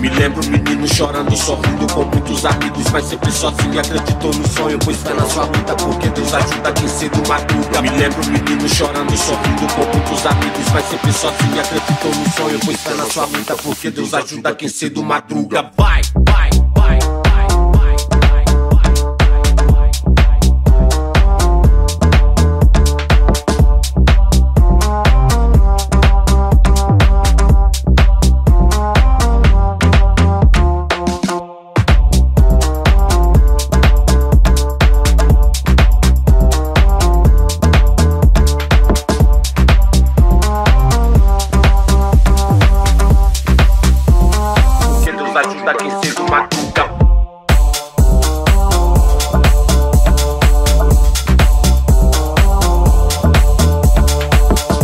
Me lembro um menino chorando, sorrindo, com muitos amigos, mas sempre sozinho. Acreditou no sonho, pois fé na sua vida, porque Deus ajuda quem cedo madruga. Me lembro um menino chorando, sorrindo, com muitos amigos, mas sempre sozinho. Acreditou no sonho, pois fé na sua vida, porque Deus ajuda quem cedo madruga. Vai!